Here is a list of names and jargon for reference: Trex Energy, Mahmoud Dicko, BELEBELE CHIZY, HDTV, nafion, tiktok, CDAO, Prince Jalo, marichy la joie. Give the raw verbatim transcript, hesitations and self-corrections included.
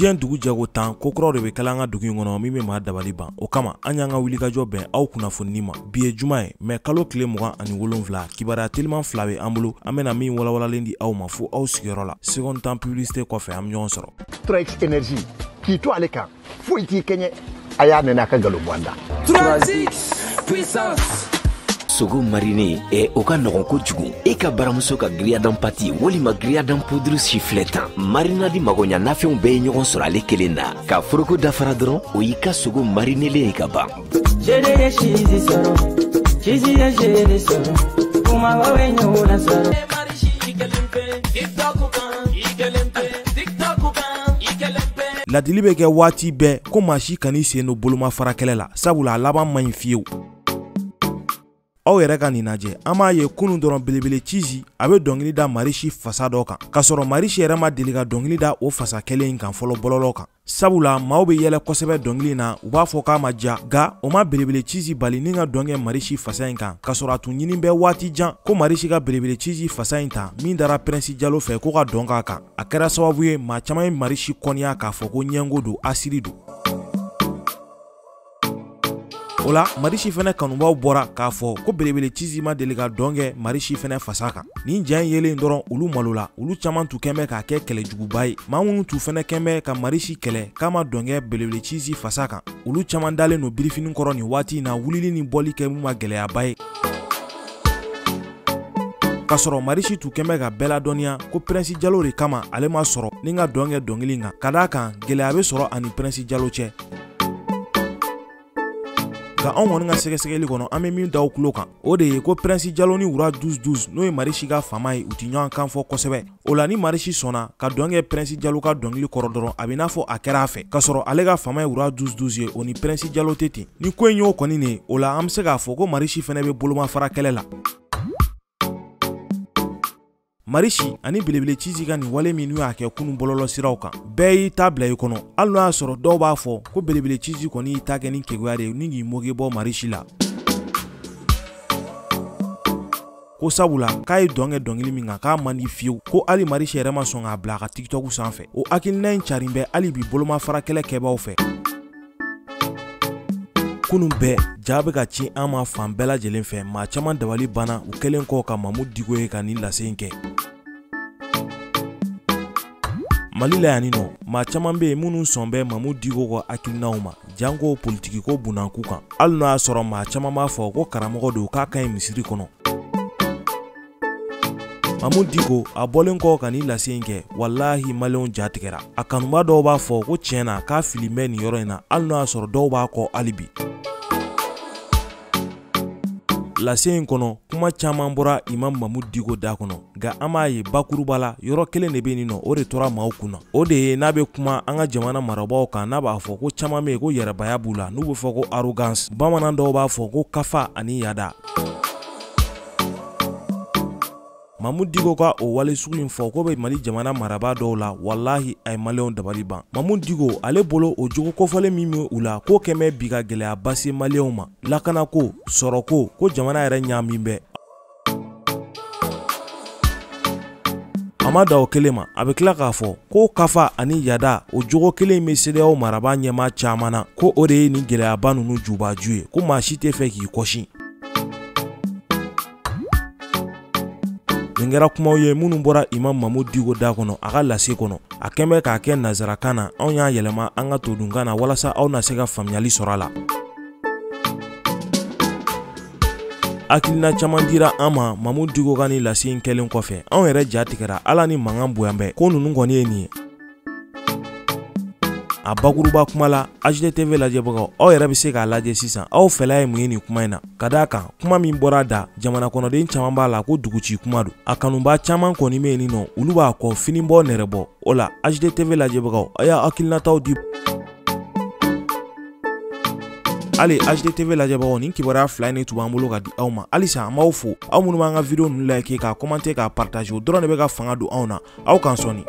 Diyan dugu jago tan kokoro de be kalan ka dugu ngono mi me ma dabali ban. O kama an y'an ka wuli ka jɔ bɛn aw kunnafoni ma. Bi ye juma ye mais kalo tile mugan ani wolonwula kibara tellement fila bɛ an bolo. An bɛna min walawalalen di aw ma fo aw sigiyɔrɔ la. Second temps publicité kɔfɛ an bɛ ɲɔgɔn sɔrɔ. Trex Energy qui toi les cas. Foyi ti kɛɲɛ aya nana ka galo bwanda. Transit puissance sogo mariné et au canon kojugu et ka baramuso ka griadan pati wolima griadan poudre siffletant marina di magonya nafion be nyon sur ale kelena ka foroko dafara dron o yika sogo mariné le ka ba jere chizi soro chizi ya jere soro kuma wawe nyola soro marishi ikelempe tiktok kan ikelempe tiktok kan ikelempe ladili be ke wati be ko mashi kanise no boloma farakelela sabula laba manfieu aw yɛrɛ ka nin lajɛ an b'a ye kunun dɔrɔn belebele chizy a bɛ dɔnkili da Marichi fasa dɔ kan k'a sɔrɔ Marichi yɛrɛ ma deli ka dɔnkili da o fasa kelen in kan fɔlɔ bɔlɔlɔ kan sabula maaw bɛ yɛlɛ kosɛbɛ dɔnkili na u b'a fɔ k'a ma ja nka o ma belebele chizy bali ni ka dɔnkɛ Marichi fasa in kan k'a sɔrɔ a tun ɲini bɛ waati jan ko Marichi ka belebele chizy fasa in ta min dara Prince Jalo fɛ ko ka dɔn k'a kan a kɛra sababu ye maa caman ye Marichi kɔniya k'a fɔ ko ɲɛngo don asiri don. Ola Marichi fɛnɛ kanubaw bɔra k'a fɔ ko belebele chizy ma deli ka dɔn kɛ Marichi fɛnɛ fasa kan nin jan yelen dɔrɔn olu malo la olu caman tun kɛn bɛ k'a kɛ kɛlɛjuguba ye maa minnu tun fɛnɛ kɛn bɛ ka Marichi kɛlɛ k'a ma dɔn kɛ belebele chizy fasa kan olu caman dalen don birifinin kɔrɔ nin waati in na wulili ni bɔli kɛ mun ma gɛlɛyaba ye k'a sɔrɔ Marichi tun kɛn bɛ ka bɛɛ ladɔnniya ko Prince Jalo de kama ale ma sɔrɔ ni ka dɔn kɛ dɔnkili kan ka d'a kan gɛlɛya bɛ sɔrɔ ani Prince Jalo cɛ. Ka an kɔni ka sɛgɛsɛgɛli kɔnɔ an bɛ min da u tulo kan o de ye ko Prince Jalo ni wura douze douze n'o ye Marichi ka fama ye u ti ɲɔgɔn kan fɔ kosɛbɛ o la ni Marichi sɔnna ka dɔnkɛ Prince Jalo ka dɔnkili kɔrɔ dɔrɔn a bɛ n'a fɔ a kɛra a fɛ k'a sɔrɔ ale ka fama ye wura douze douze ye o ni Prince Jalo tɛ ten ni ko in y'o kɔni nin ye o la an bɛ se k'a fɔ ko Marichi fana bɛ bolomafara kɛlɛ la. Marichi ani belebele chizy ka nin wale min n'u y'a kɛ kunun bɔlɔlɔ siraw kan bɛɛ y'i ta bila i kɔnɔ hali n'o y'a sɔrɔ dɔw b'a fɔ ko belebele chizy kɔni y'i ta kɛ ni keguya de ye ni k'i moge bɔ Marichi la ko sabula k'a ye dɔnkɛ dɔnkili min kan k'a man di fiyewu ko hali Marichi yɛrɛ ma sɔn k'a bila a ka tikitɔku sanfɛ o hakilina in carin bɛ hali bi bolomafarakɛlɛ kɛbaaw fɛ. Kunun bɛɛ ja bɛ ka ci an ma fan bɛɛ lajɛlen fɛ maa caman dabali banna u kɛlen kɔ ka Mahmoud Dicko ye ka nin lase in kɛ Mali la yan nɔ maa caman bɛ yen minnu sɔn bɛ Mahmoud Dicko ka hakilinaw ma janko politikiko bunanku kan hali n'o y'a sɔrɔ maa caman b'a fɔ ko karamɔgɔ don k'a ka ɲi misiri kɔnɔ Mahmoud Dicko a bɔlen kɔ ka nin lase in kɛ walahi maliyɛnw ja tigɛra a kanuba dɔw b'a fɔ ko tiɲɛ na k'a fili mɛ nin yɔrɔ in na hali n'o y'a sɔrɔ dɔw b'a kɔ hali bi. Lase in kɔnɔ kuma caman bɔra Imam Mahmoud Dicko da kɔnɔ nka an b'a ye bakuruba la yɔrɔ kelen de bɛ nin nɔ o de tora maaw kunna o de ye n'a bɛ kuma an ka jamana marabaaw kan n'a b'a fɔ ko caman bɛ yen ko yɛrɛbaya b'u la n'u bɛ fɔ ko arrogance bamanan dɔw b'a fɔ ko kafa ani yada. Mahmoud Dicko ka o wale sugu in fɔ ko bɛ Mali jamana marabaa dɔw la walahi a ye maliyɛnw dabali ban Mahmoud Dicko ale bolo o jogo kɔfɔlen min bɛ u la k'o kɛmɛ bi ka gɛlɛyaba se maliyɛnw ma lakanako sɔrɔko ko jamana yɛrɛ ɲa min bɛɛ a ma da o kelen ma a bɛ tila k'a fɔ ko kafa ani yada o jogo kelen in bɛ C D A O marabaa ɲɛmaa caman na ko o de ye nin gɛlɛyaba ninnu jubaju ye ko maa si tɛ fɛ k'i kɔsi. Nin kɛra kumaw ye minnu bɔra Imam Mahmoud Dicko da kɔnɔ a ka lase kɔnɔ a kɛn bɛ k'a kɛ nazarakan na anw y'a yɛlɛma an ka todunkan na walasa aw na se ka faamuyali sɔrɔ a la. Hakilina caman dira an ma Mahmoud Dicko ka nin lase in kɛlen kɔfɛ anw yɛrɛ ja tigɛra ala ni mankan bonya bɛɛ ko ninnu kɔni ye nin ye. A bakuruba kuma la H D T V lajɛbagaw aw yɛrɛ bɛ se k'a lajɛ sisan aw fɛla ye mun ye nin kuma in na ka d'a kan kuma min bɔra da jamana kɔnɔden caman b'a la ko duguci kuma don a kanuba caman kɔni bɛ yen nɔ olu b'a kɔ fini bɔ nɛrɛ bɔ o la H D T V lajɛbagaw a y'a hakilinataw di. Allez, H D T V lajɛbagaw nin kibaruya fila in de tun b'an bolo ka di aw ma halisa an b'aw fo aw minnu b'an ka video ninnu like k'a commenter k'a partage o dɔrɔn de bɛ ka fanga don anw na aw k'an sɔnni.